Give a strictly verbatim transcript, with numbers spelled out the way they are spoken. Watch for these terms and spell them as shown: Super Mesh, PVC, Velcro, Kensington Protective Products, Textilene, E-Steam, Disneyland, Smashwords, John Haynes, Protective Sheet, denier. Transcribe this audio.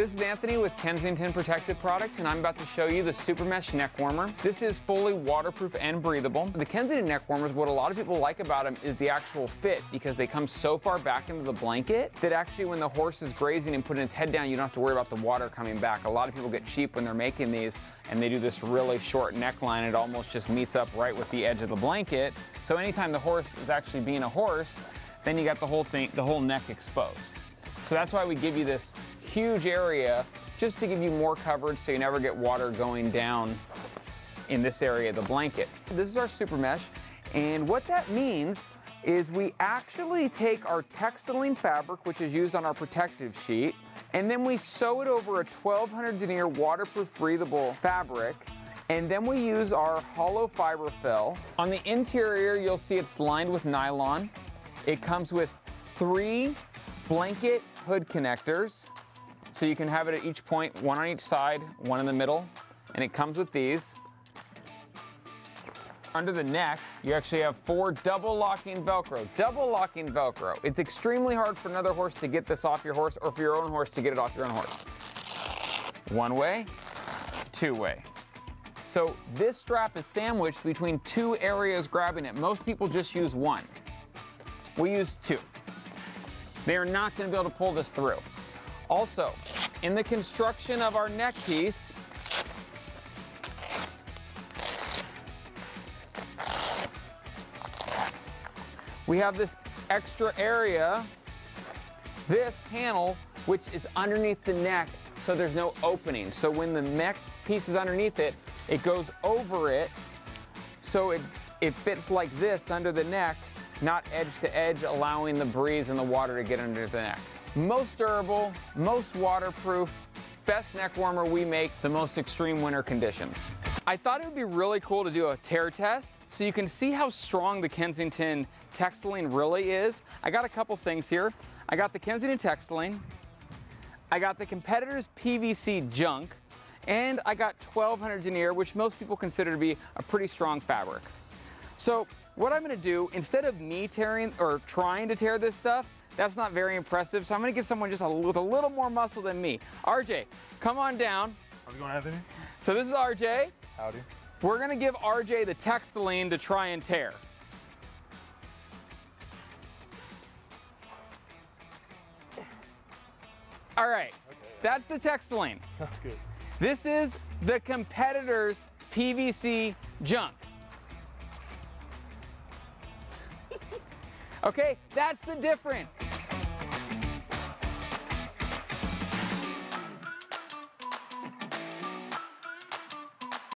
This is Anthony with Kensington Protective Products, and I'm about to show you the Super Mesh Neck Warmer. This is fully waterproof and breathable. The Kensington Neck Warmers, what a lot of people like about them is the actual fit, because they come so far back into the blanket that actually when the horse is grazing and putting its head down, you don't have to worry about the water coming back. A lot of people get cheap when they're making these, and they do this really short neckline. It almost just meets up right with the edge of the blanket. So anytime the horse is actually being a horse, then you got the whole thing, the whole neck exposed. So that's why we give you this huge area, just to give you more coverage so you never get water going down in this area of the blanket. This is our Super Mesh, and what that means is we actually take our Textilene fabric, which is used on our protective sheet, and then we sew it over a twelve hundred denier waterproof breathable fabric. And then we use our hollow fiber fill. On the interior, you'll see it's lined with nylon. It comes with three blanket hood connectors. So you can have it at each point, one on each side, one in the middle, and it comes with these. Under the neck, you actually have four double locking Velcro. Double locking Velcro. It's extremely hard for another horse to get this off your horse, or for your own horse to get it off your own horse. One way, two way. So this strap is sandwiched between two areas grabbing it. Most people just use one. We use two. They are not going to be able to pull this through. Also, in the construction of our neck piece, we have this extra area, this panel, which is underneath the neck, so there's no opening. So when the neck piece is underneath it, it goes over it, so it's, it fits like this under the neck, not edge to edge, allowing the breeze and the water to get under the neck. Most durable, most waterproof, best neck warmer we make, the most extreme winter conditions. I thought it would be really cool to do a tear test so you can see how strong the Kensington Textilene really is. I got a couple things here. I got the Kensington Textilene, I got the competitor's P V C junk, and I got twelve hundred denier, which most people consider to be a pretty strong fabric. So what I'm gonna do, instead of me tearing or trying to tear this stuff, that's not very impressive, so I'm gonna get someone just a, with a little more muscle than me. R J, come on down. How's it going, Anthony? So this is R J. Howdy. We're gonna give R J the Textilene to try and tear. All right, okay, that's the Textilene. That's good. This is the competitor's P V C junk. Okay, that's the difference.